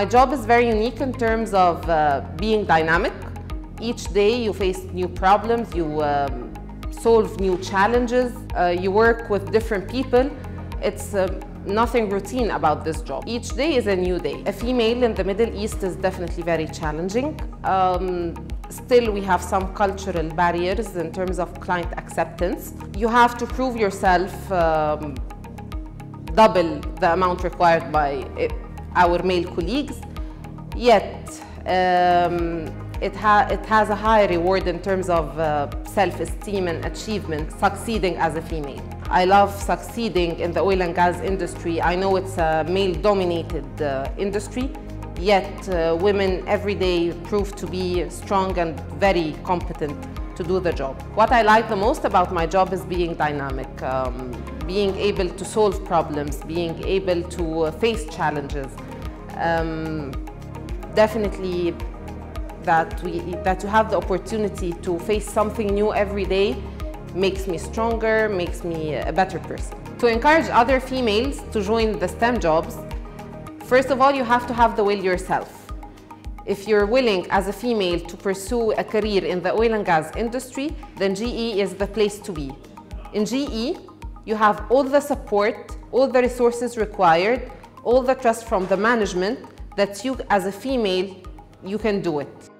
My job is very unique in terms of being dynamic. Each day you face new problems, you solve new challenges, you work with different people. It's nothing routine about this job. Each day is a new day. A female in the Middle East is definitely very challenging. Still, we have some cultural barriers in terms of client acceptance. You have to prove yourself double the amount required by our male colleagues, yet it has a high reward in terms of self-esteem and achievement, succeeding as a female. I love succeeding in the oil and gas industry. I know it's a male-dominated industry, yet women every day prove to be strong and very competent to do the job. What I like the most about my job is being dynamic, being able to solve problems, being able to face challenges. Definitely that you have the opportunity to face something new every day makes me stronger, makes me a better person. To encourage other females to join the STEM jobs, first of all, you have to have the will yourself. If you're willing as a female to pursue a career in the oil and gas industry, then GE is the place to be. In GE, you have all the support, all the resources required, all the trust from the management that you as a female, you can do it.